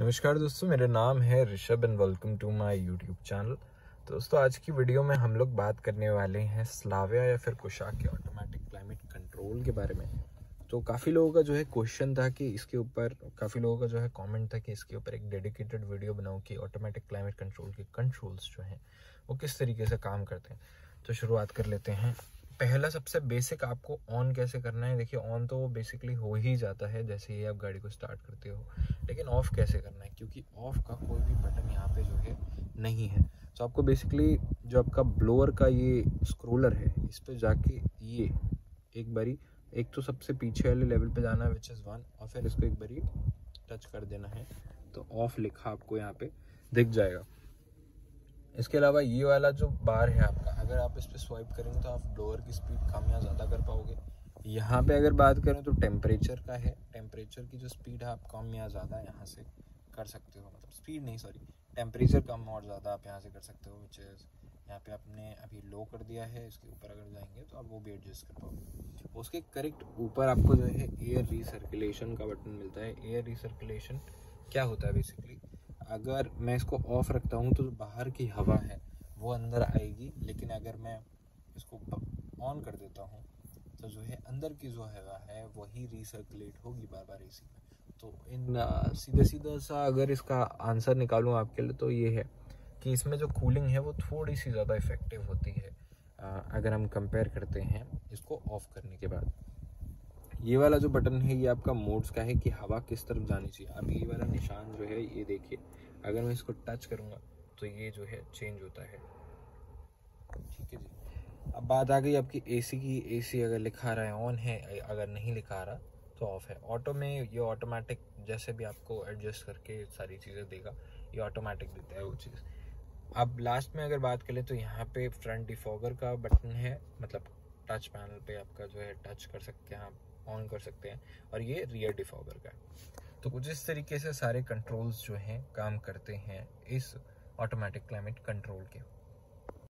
नमस्कार दोस्तों, मेरा नाम है Rishabh and welcome to my YouTube channel. दोस्तों, आज की वीडियो में हम लोग बात करने वाले हैं स्लाविया या फिर कुशाक के ऑटोमेटिक क्लाइमेट कंट्रोल के बारे में। तो काफ़ी लोगों का जो है क्वेश्चन था कि इसके ऊपर, काफ़ी लोगों का जो है कमेंट था कि इसके ऊपर एक डेडिकेटेड वीडियो बनाऊँ कि ऑटोमेटिक क्लाइमेट कंट्रोल के कंट्रोल्स जो हैं वो किस तरीके से काम करते हैं। तो शुरुआत कर लेते हैं। पहला सबसे बेसिक, आपको ऑन कैसे करना है। देखिए, ऑन तो बेसिकली हो ही जाता है जैसे ही आप गाड़ी को स्टार्ट करते हो, लेकिन ऑफ़ कैसे करना है, क्योंकि ऑफ़ का कोई भी बटन यहाँ पे जो है नहीं है। तो आपको बेसिकली जो आपका ब्लोअर का ये स्क्रोलर है, इस पे जाके ये एक बारी, एक तो सबसे पीछे वाले लेवल पे जाना है विच इज़ 1, और फिर इसको एक बारी टच कर देना है तो ऑफ़ लिखा आपको यहाँ पे दिख जाएगा। इसके अलावा ये वाला जो बार है आपका, अगर आप इस पर स्वाइप करेंगे तो आप ब्लोअर की स्पीड कम या ज़्यादा कर पाओगे। यहाँ पे अगर बात करें तो टेम्परेचर का है, टेम्परेचर की जो स्पीड है आप कम या ज़्यादा यहाँ से कर सकते हो, मतलब स्पीड नहीं, सॉरी, टेम्परेचर कम और ज़्यादा आप यहाँ से कर सकते हो। विच इज़ यहाँ पे आपने अभी लो कर दिया है, इसके ऊपर अगर जाएंगे तो आप वो भी एडजस्ट कर पाओगे। उसके करेक्ट ऊपर आपको जो है एयर रिसर्कुलेशन का बटन मिलता है। एयर रिसर्कुलेशन क्या होता है? बेसिकली अगर मैं इसको ऑफ रखता हूँ तो बाहर की हवा है वो अंदर आएगी, लेकिन अगर मैं इसको ऑन कर देता हूँ तो जो है अंदर की जो हवा है वही रिसर्कुलेट होगी बार बार एसी में। तो इन सीधा सा अगर इसका आंसर निकालूँ आपके लिए तो ये है कि इसमें जो कूलिंग है वो थोड़ी सी ज़्यादा इफ़ेक्टिव होती है अगर हम कंपेयर करते हैं इसको ऑफ़ करने के बाद। ये वाला जो बटन है ये आपका मोड्स का है कि हवा किस तरफ जानी चाहिए। अब ये वाला निशान जो है, ये देखिए, अगर मैं इसको टच करूँगा तो ये जो है चेंज होता है। ठीक है जी, अब बात आ गई आपकी एसी की। एसी अगर लिखा रहा है ऑन है, अगर नहीं लिखा रहा तो ऑफ है। ऑटो में ये ऑटोमेटिक जैसे भी आपको एडजस्ट करके सारी चीज़ें देगा, ये ऑटोमेटिक देता है वो चीज़। अब लास्ट में अगर बात करें तो यहाँ पे फ्रंट डिफॉगर का बटन है, मतलब टच पैनल पे आपका जो है टच कर सकते हैं आप, ऑन कर सकते हैं, और ये रियर डिफॉगर का। तो कुछ इस तरीके से सारे कंट्रोल्स जो हैं काम करते हैं इस ऑटोमेटिक क्लाइमेट कंट्रोल के।